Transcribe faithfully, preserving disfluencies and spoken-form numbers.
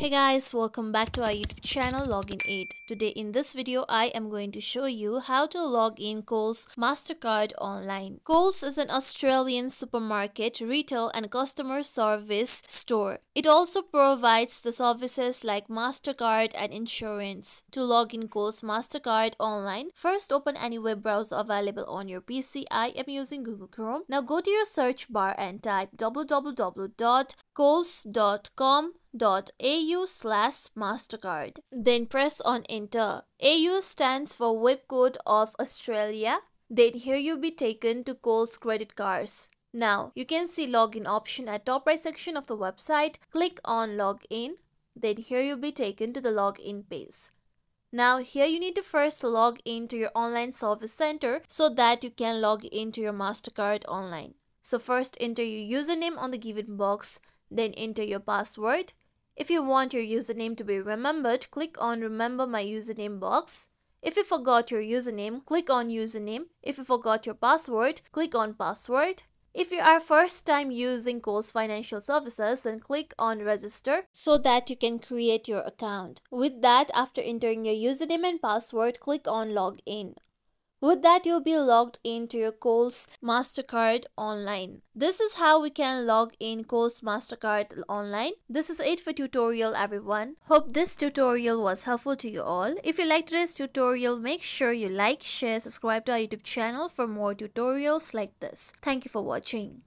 Hey guys, welcome back to our YouTube channel Login Aid. Today in this video, I am going to show you how to log in Coles MasterCard online. Coles is an Australian supermarket, retail and customer service store. It also provides the services like MasterCard and insurance. To log in Coles MasterCard online, first open any web browser available on your P C. I am using Google Chrome. Now go to your search bar and type w w w dot coles dot com dot a u slash mastercard. Then press on enter. A U stands for web code of Australia. Then here you'll be taken to Coles credit cards. Now you can see login option at top right section of the website. Click on login. Then here you'll be taken to the login page. Now here you need to first log in to your online service center so that you can log into your MasterCard online. So first enter your username on the given box. Then enter your password. If you want your username to be remembered, click on Remember My Username box. If you forgot your username, click on Username. If you forgot your password, click on Password. If you are first time using Coles Financial Services, then click on Register so that you can create your account. With that, after entering your username and password, click on Login. With that, you'll be logged into your Coles MasterCard online. This is how we can log in Coles MasterCard online. This is it for tutorial everyone. Hope this tutorial was helpful to you all. If you liked today's tutorial, make sure you like, share, subscribe to our YouTube channel for more tutorials like this. Thank you for watching.